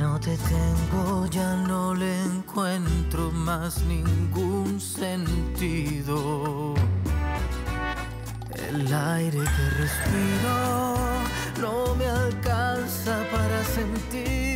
no te tengo, ya no le encuentro más ningún sentido. El aire que respiro no me alcanza para sentir